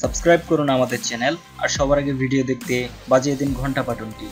Subscribe করুন আমাদের channel আর সবার আগে ভিডিও দেখতে বাজিয়ে দিন ঘন্টা বাটনটি।